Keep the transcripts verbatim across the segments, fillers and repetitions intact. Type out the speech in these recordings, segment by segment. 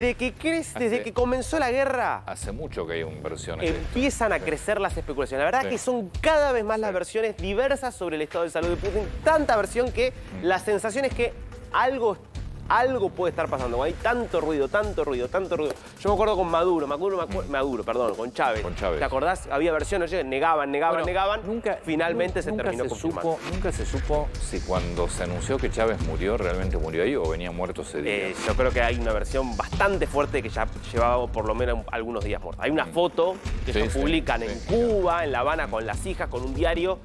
¿Desde que, crees, desde hace, que comenzó la guerra? Hace mucho que hay inversiones. Empiezan a crecer las especulaciones. La verdad sí. que son cada vez más las sí. versiones diversas sobre el estado de salud de Putin. Tanta versión que mm. la sensación es que algo, algo puede estar pasando. Hay tanto ruido, tanto ruido, tanto ruido. Yo me acuerdo con Maduro, Maduro, mm. Maduro perdón, con Chávez. con Chávez. ¿Te acordás? Había versiones, negaban, negaban, bueno, negaban. Nunca, Finalmente se nunca terminó se supo, Nunca se supo si cuando se anunció que Chávez murió, realmente murió ahí o venía muerto ese día. Eh, yo creo que hay una versión bastante fuerte que ya llevaba por lo menos algunos días muerto. Hay una mm. foto que sí, se sí, publican sí, en sí, Cuba, claro. en La Habana, con las hijas, con un diario.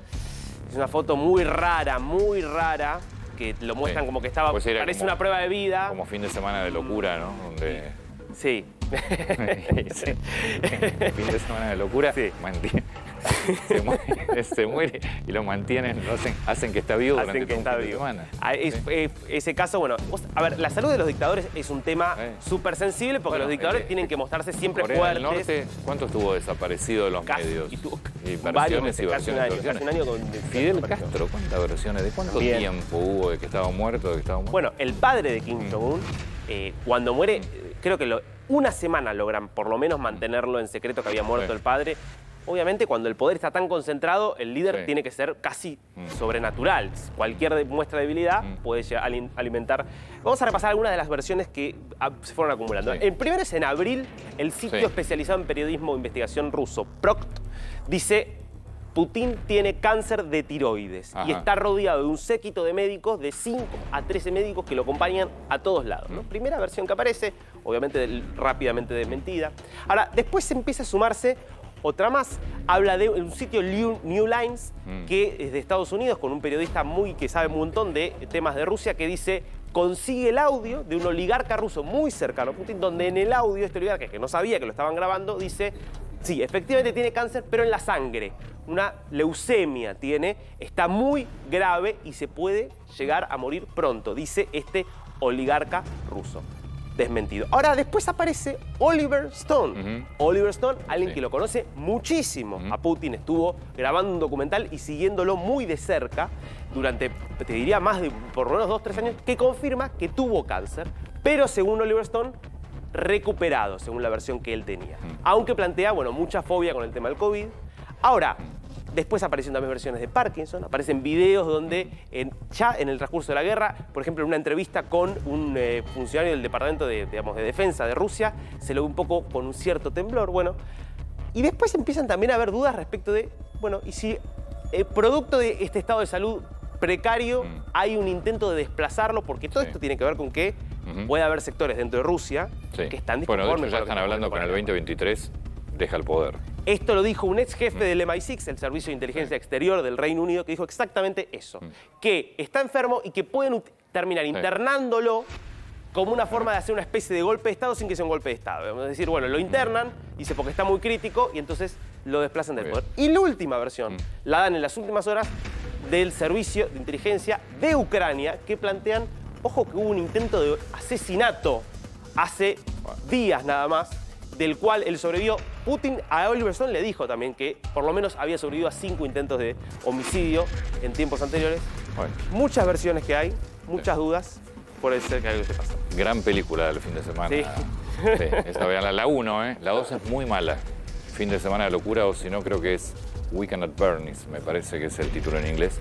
Es una foto muy rara, muy rara. que lo muestran sí. como que estaba, pues parece como, una prueba de vida. Como fin de semana de locura, ¿no? Donde... Sí. sí. Fin de semana de locura. Sí. Mantiene, se, muere, se muere y lo mantienen, lo hacen, hacen que está vivo hacen durante que está vivo. semana. Es, sí. eh, ese caso, bueno, vos, a ver, la salud de los dictadores es un tema eh. súper sensible porque bueno, los dictadores eh, tienen que mostrarse siempre Corea fuertes. Del Norte, ¿cuánto estuvo desaparecido de los casi, medios? Y tuvo y versiones y versiones. Fidel Castro, ¿cuántas versiones? ¿De cuánto Bien. tiempo hubo de que estaba muerto, de que estaba muerto? Bueno, el padre de Kim Jong Un, eh, cuando muere, creo que lo, una semana logran por lo menos mantenerlo en secreto que había muerto sí. el padre. Obviamente, cuando el poder está tan concentrado, el líder sí. tiene que ser casi mm. sobrenatural. Cualquier muestra de debilidad mm. puede alimentar... Vamos a repasar algunas de las versiones que se fueron acumulando. Sí. El primero es en abril, el sitio sí. especializado en periodismo e investigación ruso, Proct, dice... Putin tiene cáncer de tiroides Ajá. y está rodeado de un séquito de médicos, de cinco a trece médicos que lo acompañan a todos lados, ¿no? Primera versión que aparece, obviamente del, rápidamente desmentida. Ahora, después empieza a sumarse otra más. Habla de un sitio, New Lines, mm. que es de Estados Unidos, con un periodista muy que sabe un montón de temas de Rusia, que dice... consigue el audio de un oligarca ruso muy cercano a Putin, donde en el audio este oligarca, que no sabía que lo estaban grabando, dice... Sí, efectivamente tiene cáncer, pero en la sangre. Una leucemia tiene, está muy grave y se puede llegar a morir pronto, dice este oligarca ruso. Desmentido. Ahora, después aparece Oliver Stone. Uh-huh. Oliver Stone, alguien sí. que lo conoce muchísimo. Uh-huh. A Putin estuvo grabando un documental y siguiéndolo muy de cerca durante, te diría, más de por lo menos dos, tres años, que confirma que tuvo cáncer, pero según Oliver Stone, recuperado, según la versión que él tenía. Uh-huh. Aunque plantea, bueno, mucha fobia con el tema del COVID. Ahora, después aparecen también versiones de Parkinson, aparecen videos donde en, ya en el transcurso de la guerra, por ejemplo, en una entrevista con un eh, funcionario del Departamento de, digamos, de Defensa de Rusia, se lo ve un poco con un cierto temblor, bueno. Y después empiezan también a haber dudas respecto de, bueno, y si eh, producto de este estado de salud precario mm. hay un intento de desplazarlo, porque todo sí. esto tiene que ver con que uh-huh. puede haber sectores dentro de Rusia sí. que están disconformes. Bueno, de hecho ya están hablando con el veinte veintitrés, deja el poder. Esto lo dijo un ex jefe del M I seis, el Servicio de Inteligencia Exterior del Reino Unido, que dijo exactamente eso, que está enfermo y que pueden terminar internándolo como una forma de hacer una especie de golpe de Estado sin que sea un golpe de Estado. Es decir, bueno, lo internan, dice porque está muy crítico y entonces lo desplazan del poder. Y la última versión la dan en las últimas horas del Servicio de Inteligencia de Ucrania, que plantean, ojo, que hubo un intento de asesinato hace días nada más, del cual él sobrevivió. Putin a Oliver Stone le dijo también que por lo menos había sobrevivido a cinco intentos de homicidio en tiempos anteriores. Bueno. Muchas versiones que hay, muchas sí. dudas, por ser que algo se pasó. Gran película del fin de semana. Sí. Sí, esa, la uno, ¿eh? La dos es muy mala. Fin de semana de locura, o si no creo que es We Cannot Burn This, me parece que es el título en inglés.